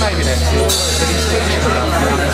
Maybe next year.